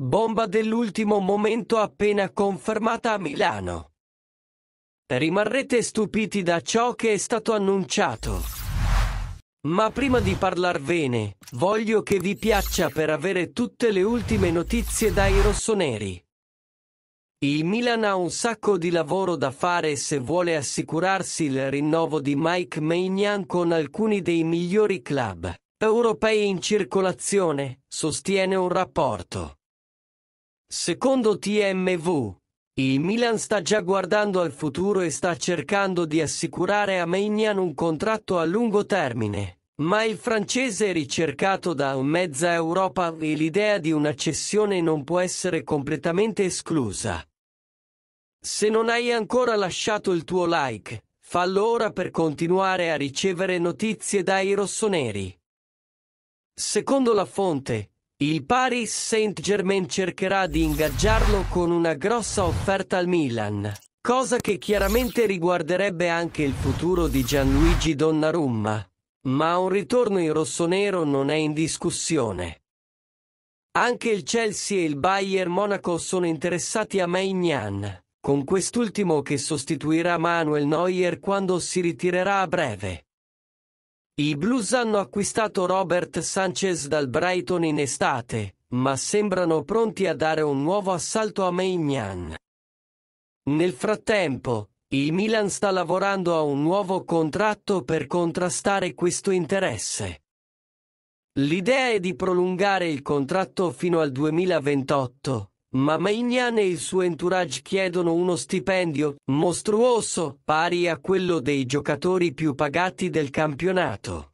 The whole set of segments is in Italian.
Bomba dell'ultimo momento appena confermata a Milano. Rimarrete stupiti da ciò che è stato annunciato. Ma prima di parlarvene, voglio che vi piaccia per avere tutte le ultime notizie dai rossoneri. Il Milan ha un sacco di lavoro da fare se vuole assicurarsi il rinnovo di Mike Maignan con alcuni dei migliori club europei in circolazione, sostiene un rapporto. Secondo TMV, il Milan sta già guardando al futuro e sta cercando di assicurare a Maignan un contratto a lungo termine, ma il francese è ricercato da mezza Europa e l'idea di una cessione non può essere completamente esclusa. Se non hai ancora lasciato il tuo like, fallo ora per continuare a ricevere notizie dai rossoneri. Secondo la fonte, il Paris Saint-Germain cercherà di ingaggiarlo con una grossa offerta al Milan, cosa che chiaramente riguarderebbe anche il futuro di Gianluigi Donnarumma, ma un ritorno in rossonero non è in discussione. Anche il Chelsea e il Bayern Monaco sono interessati a Maignan, con quest'ultimo che sostituirà Manuel Neuer quando si ritirerà a breve. I Blues hanno acquistato Robert Sanchez dal Brighton in estate, ma sembrano pronti a dare un nuovo assalto a Maignan. Nel frattempo, il Milan sta lavorando a un nuovo contratto per contrastare questo interesse. L'idea è di prolungare il contratto fino al 2028, ma Maignan e il suo entourage chiedono uno stipendio mostruoso, pari a quello dei giocatori più pagati del campionato.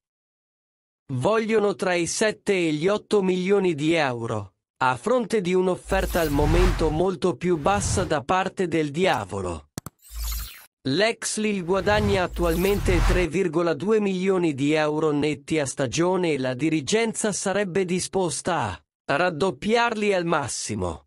Vogliono tra i 7 e gli 8 milioni di euro, a fronte di un'offerta al momento molto più bassa da parte del diavolo. L'ex Lille guadagna attualmente 3,2 milioni di euro netti a stagione e la dirigenza sarebbe disposta a raddoppiarli al massimo.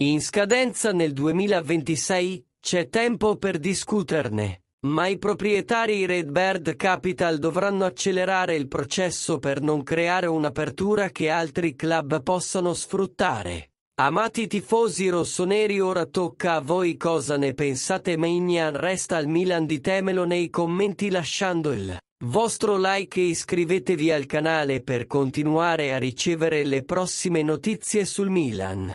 In scadenza nel 2026, c'è tempo per discuterne, ma i proprietari Red Bird Capital dovranno accelerare il processo per non creare un'apertura che altri club possano sfruttare. Amati tifosi rossoneri, ora tocca a voi cosa ne pensate. Maignan resta al Milan? Ditemelo nei commenti lasciando il vostro like e iscrivetevi al canale per continuare a ricevere le prossime notizie sul Milan.